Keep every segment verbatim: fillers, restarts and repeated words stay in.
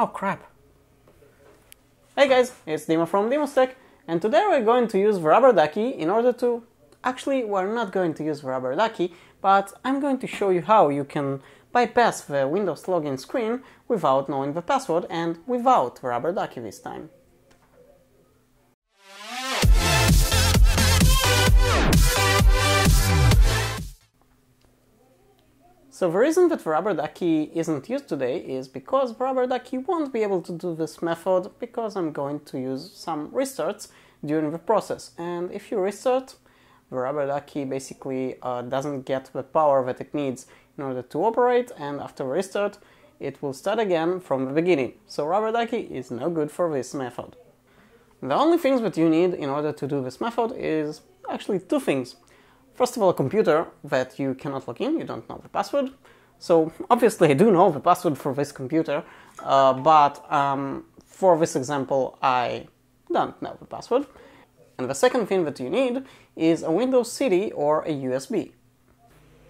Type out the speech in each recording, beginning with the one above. Oh crap! Hey guys, it's Dima from DimusTech, and today we're going to use Rubber Ducky in order to... Actually, we're not going to use Rubber Ducky, but I'm going to show you how you can bypass the Windows login screen without knowing the password and without Rubber Ducky this time. So the reason that Rubber Ducky isn't used today is because Rubber Ducky won't be able to do this method, because I'm going to use some restarts during the process, and if you restart, the Rubber Ducky basically uh, doesn't get the power that it needs in order to operate, and after restart it will start again from the beginning, so Rubber Ducky is no good for this method. The only things that you need in order to do this method is actually two things. First of all, a computer that you cannot log in, you don't know the password. So obviously I do know the password for this computer, uh, but um, for this example I don't know the password. And the second thing that you need is a Windows C D or a U S B.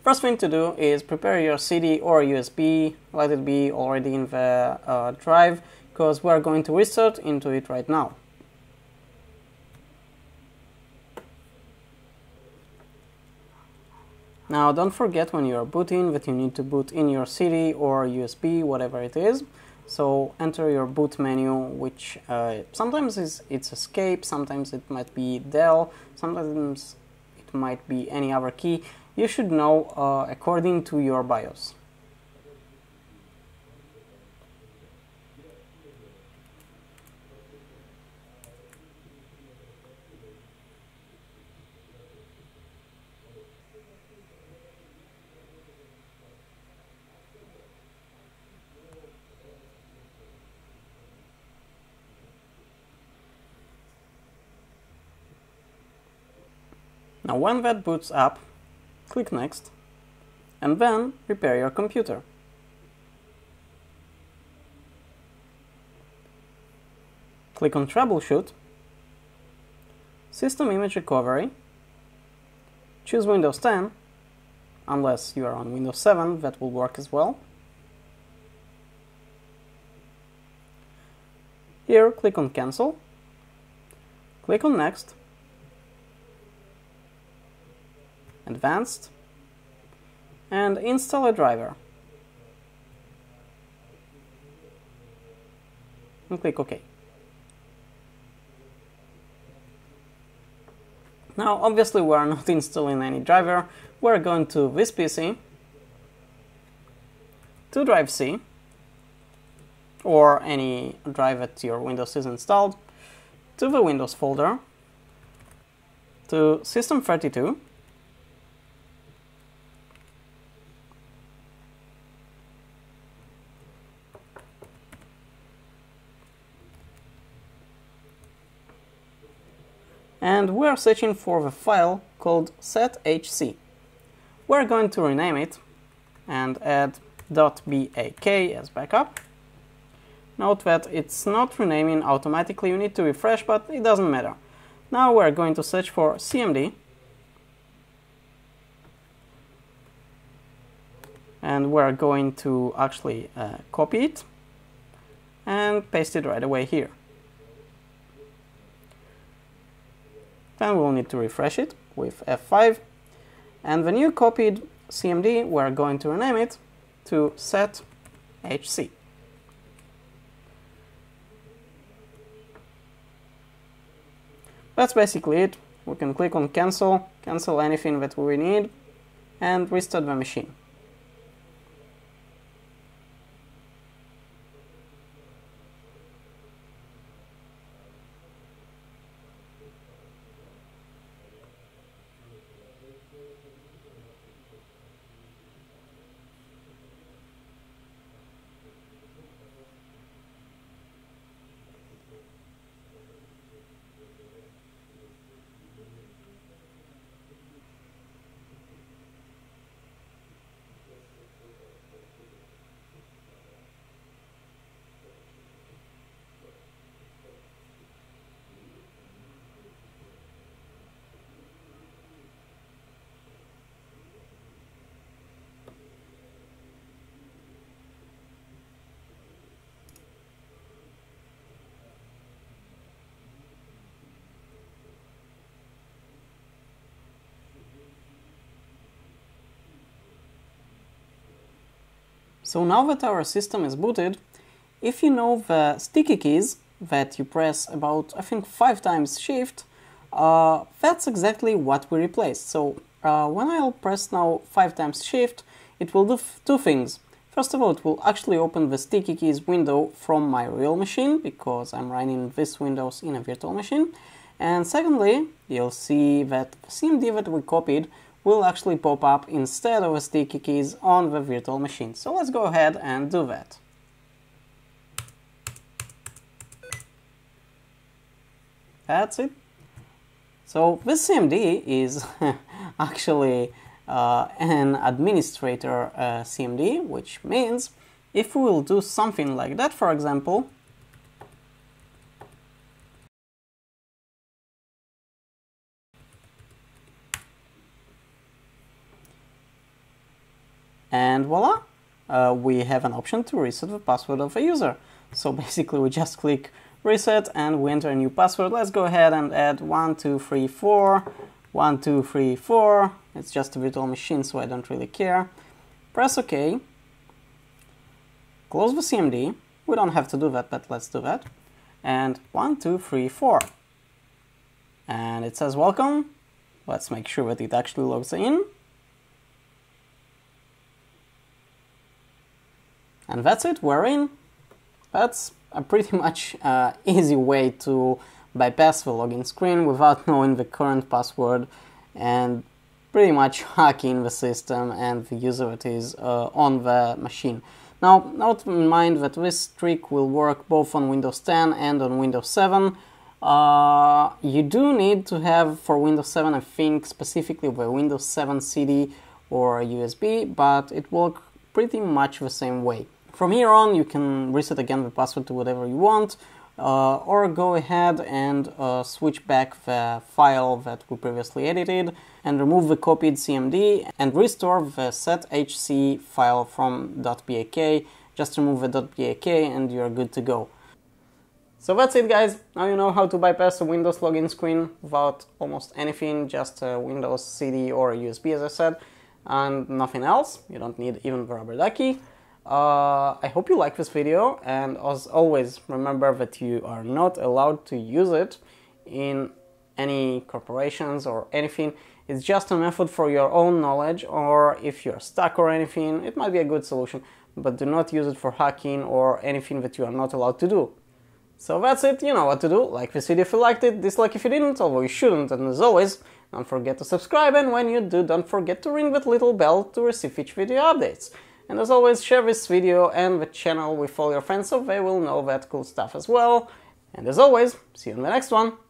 First thing to do is prepare your C D or U S B, let it be already in the uh, drive, because we're going to restart into it right now. Now, don't forget when you're booting that you need to boot in your C D or U S B, whatever it is. So enter your boot menu, which uh, sometimes is, it's escape, sometimes it might be del, sometimes it might be any other key. You should know uh, according to your BIOS. Now when that boots up, click Next, and then prepare your computer. Click on Troubleshoot, System Image Recovery, choose Windows ten, unless you are on Windows seven, that will work as well. Here, click on Cancel, click on Next, Advanced, and install a driver. And click OK. Now, obviously, we are not installing any driver. We're going to this P C, to drive C, or any drive that your Windows is installed, to the Windows folder, to System thirty-two, and we are searching for the file called SetHC. We're going to rename it and add .bak as backup. Note that it's not renaming automatically, you need to refresh, but it doesn't matter. Now we're going to search for C M D, and we're going to actually uh, copy it and paste it right away here. Then we'll need to refresh it with F five, and the new copied C M D, we're going to rename it to SetHC. That's basically it. We can click on Cancel, cancel anything that we need, and restart the machine. So now that our system is booted, if you know the sticky keys that you press about, I think, five times shift, uh, that's exactly what we replaced. So uh, when I'll press now five times shift, it will do two things. First of all, it will actually open the sticky keys window from my real machine, because I'm running this Windows in a virtual machine. And secondly, you'll see that the C M D that we copied will actually pop up instead of the sticky keys on the virtual machine. So let's go ahead and do that. That's it. So this C M D is actually Uh, an administrator uh, C M D, which means if we will do something like that, for example, and voila, uh, we have an option to reset the password of a user. So basically we just click reset and we enter a new password. Let's go ahead and add one two three four. One, two, three, four. It's just a virtual machine, so I don't really care. Press OK. Close the C M D. We don't have to do that, but let's do that. And one, two, three, four. And it says welcome. Let's make sure that it actually logs in. And that's it, we're in. That's a pretty much uh, easy way to bypass the login screen without knowing the current password and pretty much hacking the system and the user that is uh, on the machine. Now, note in mind that this trick will work both on Windows ten and on Windows seven. Uh, you do need to have for Windows seven, I think, specifically the Windows seven C D or U S B, but it works pretty much the same way. From here on, you can reset again the password to whatever you want, Uh, or go ahead and uh, switch back the file that we previously edited and remove the copied C M D and restore the SetHC file from .bak. Just remove the .bak and you're good to go. So that's it, guys. Now you know how to bypass a Windows login screen without almost anything, just a Windows C D or a U S B, as I said, and nothing else. You don't need even the Rubber Ducky. Uh, I hope you like this video, and as always, remember that you are not allowed to use it in any corporations or anything. It's just a method for your own knowledge, or if you're stuck or anything, it might be a good solution, but do not use it for hacking or anything that you are not allowed to do. So that's it, you know what to do. Like this video if you liked it, dislike if you didn't, although you shouldn't, and as always, don't forget to subscribe, and when you do, don't forget to ring that little bell to receive each video updates. And as always, share this video and the channel with all your friends so they will know that cool stuff as well. And as always, see you in the next one!